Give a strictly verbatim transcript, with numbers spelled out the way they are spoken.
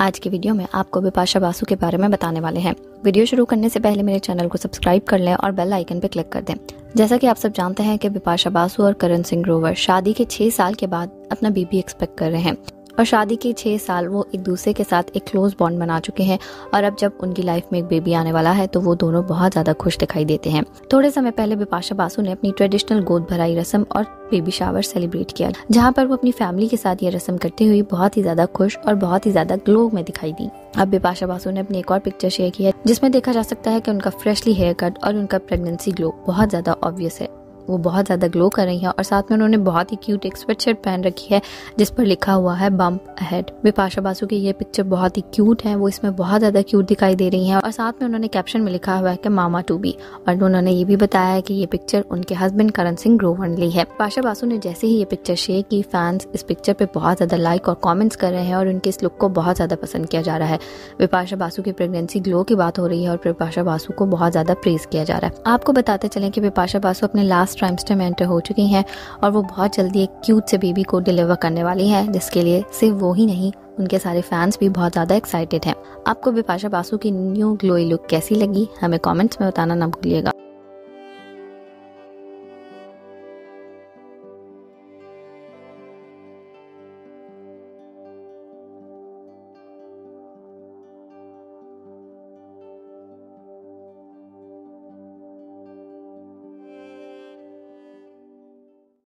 आज की वीडियो में आपको बिपाशा बासु के बारे में बताने वाले हैं। वीडियो शुरू करने से पहले मेरे चैनल को सब्सक्राइब कर लें और बेल आइकन पर क्लिक कर दें। जैसा कि आप सब जानते हैं कि बिपाशा बासु और करण सिंह ग्रोवर शादी के छह साल के बाद अपना बेबी एक्सपेक्ट कर रहे हैं और शादी के छह साल वो एक दूसरे के साथ एक क्लोज बॉन्ड बना चुके हैं और अब जब उनकी लाइफ में एक बेबी आने वाला है तो वो दोनों बहुत ज्यादा खुश दिखाई देते हैं। थोड़े समय पहले बिपाशा बासु ने अपनी ट्रेडिशनल गोद भराई रस्म और बेबी शावर सेलिब्रेट किया, जहां पर वो अपनी फैमिली के साथ ये रस्म करते हुए बहुत ही ज्यादा खुश और बहुत ही ज्यादा ग्लो में दिखाई दी। अब बिपाशा बासु ने अपनी एक और पिक्चर शेयर की है जिसमें देखा जा सकता है कि उनका फ्रेशली हेयर कट और उनका प्रेगनेंसी ग्लो बहुत ज्यादा ऑब्वियस है। वो बहुत ज्यादा ग्लो कर रही हैं और साथ में उन्होंने बहुत ही क्यूट एक स्वेटशर्ट पहन रखी है जिस पर लिखा हुआ है बम्प अहेड। बिपाशा बासु की ये पिक्चर बहुत ही क्यूट है, वो इसमें बहुत ज्यादा क्यूट दिखाई दे रही हैं और साथ में उन्होंने कैप्शन में लिखा हुआ है कि मामा टू बी और उन्होंने ये भी बताया है कि ये पिक्चर उनके हस्बैंड करण सिंह ग्रोवर ने ली है। बिपाशा बासु ने जैसे ही ये पिक्चर शेयर की, फैंस इस पिक्चर पे बहुत ज्यादा लाइक और कॉमेंट्स कर रहे हैं और उनके इस लुक को बहुत ज्यादा पसंद किया जा रहा है। बिपाशा बासु की प्रेगनेंसी ग्लो की बात हो रही है और बिपाशा बासु को बहुत ज्यादा प्रेज किया जा रहा है। आपको बताते चले कि बिपाशा बासु अपने लास्ट ट्राइमेस्टर में एंटर हो चुकी हैं और वो बहुत जल्दी एक क्यूट से बेबी को डिलीवर करने वाली है, जिसके लिए सिर्फ वो ही नहीं उनके सारे फैंस भी बहुत ज्यादा एक्साइटेड हैं। आपको बिपाशा बासु की न्यू ग्लोई लुक कैसी लगी हमें कमेंट्स में बताना ना भूलिएगा।